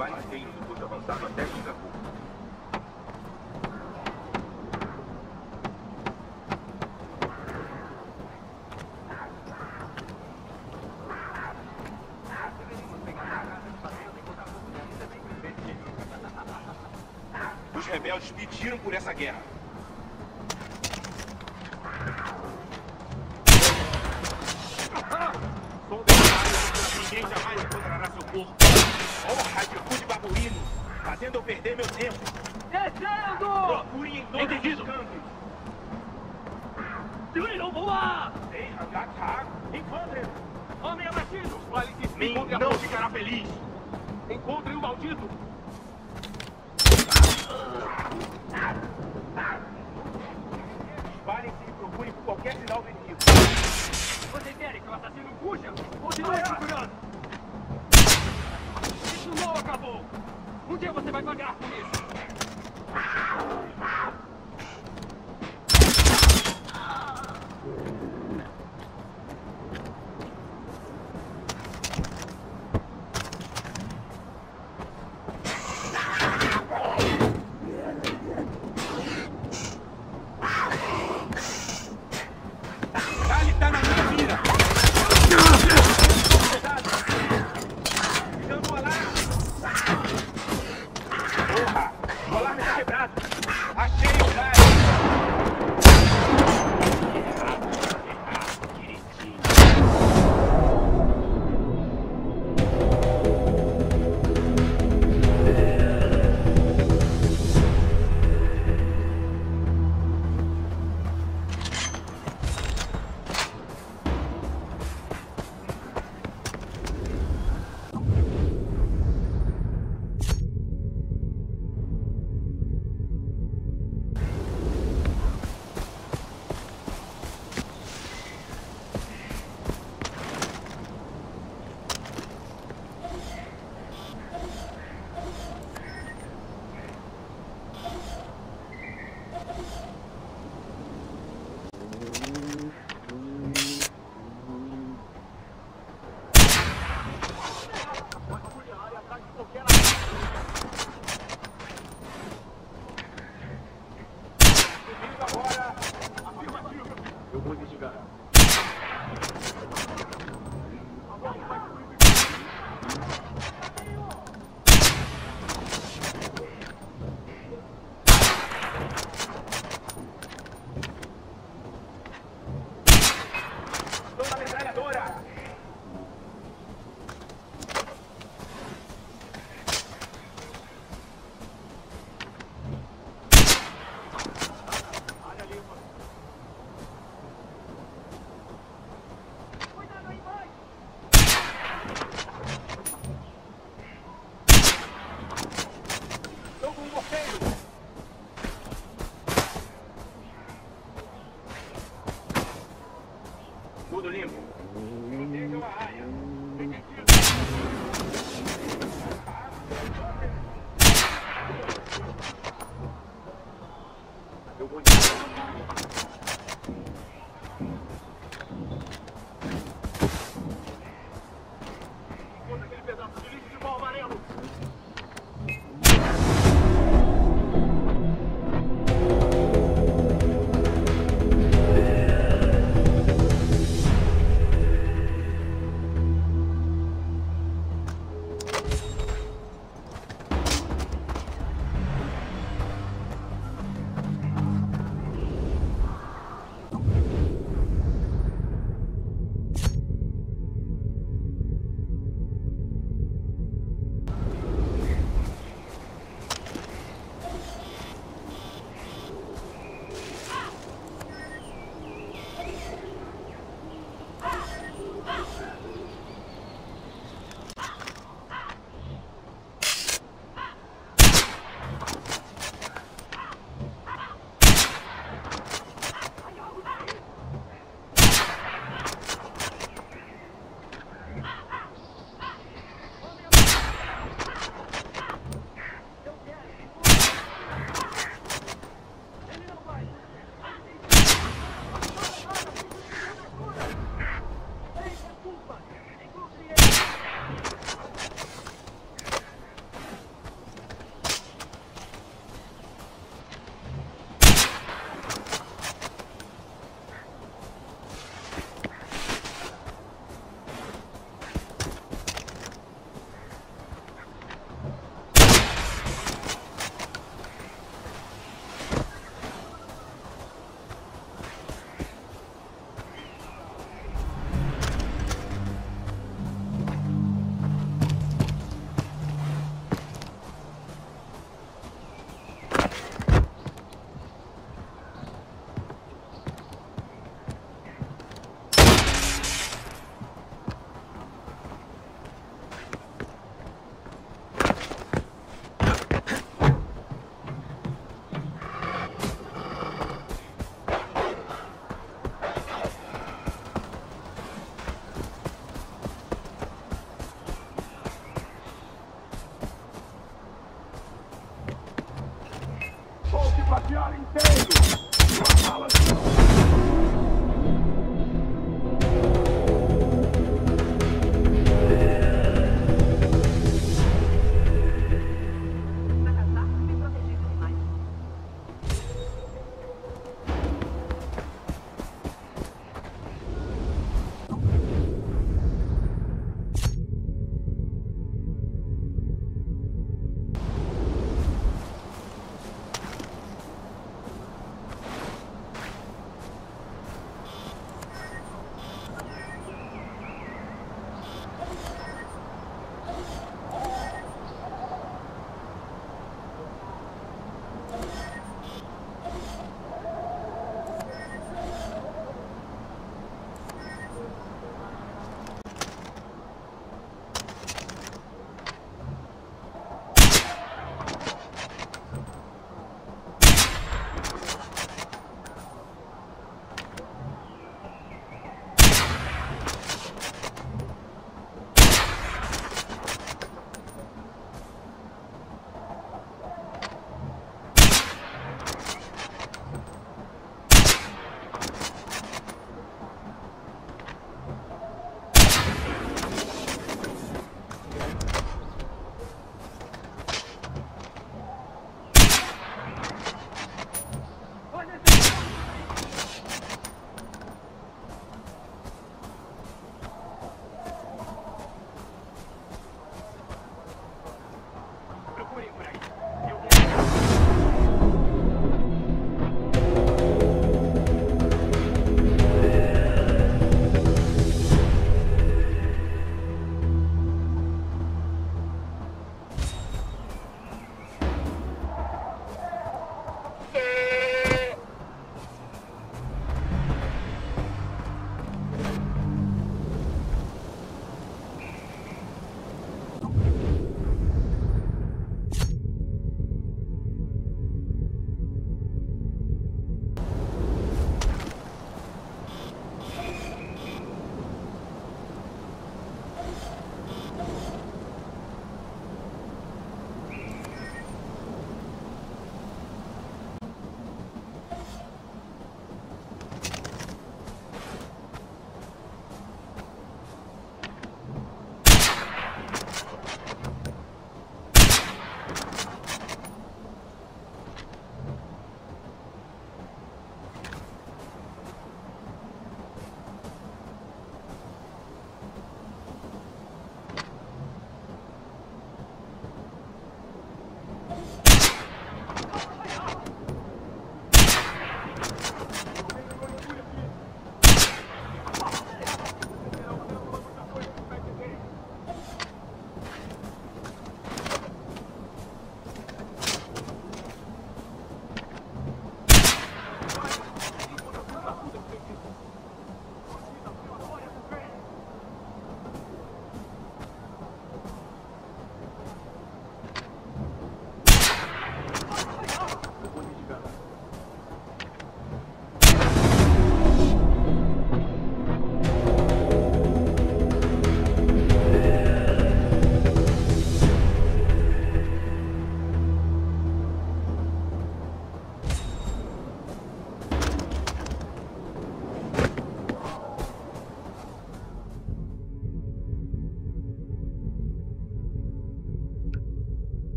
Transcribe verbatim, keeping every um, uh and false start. vários feitos cujo avançado até Singapura. Os rebeldes pediram por essa guerra. Ninguém jamais encontrará seu corpo. Honra de cu de babuíno, fazendo eu perder meu tempo. Descendo! Procurem em todos os cantos. Segurem-no, vamos lá! Ei, Hangatá, encontrem-no. Homem abatido, qualifique-se. Encontre a não ficará feliz. Encontrem o maldito. Espalhem-se e procurem por qualquer sinal de inimigo. Vocês querem que o assassino fuja? Continue procurando! Isso não acabou! Um dia você vai pagar por isso!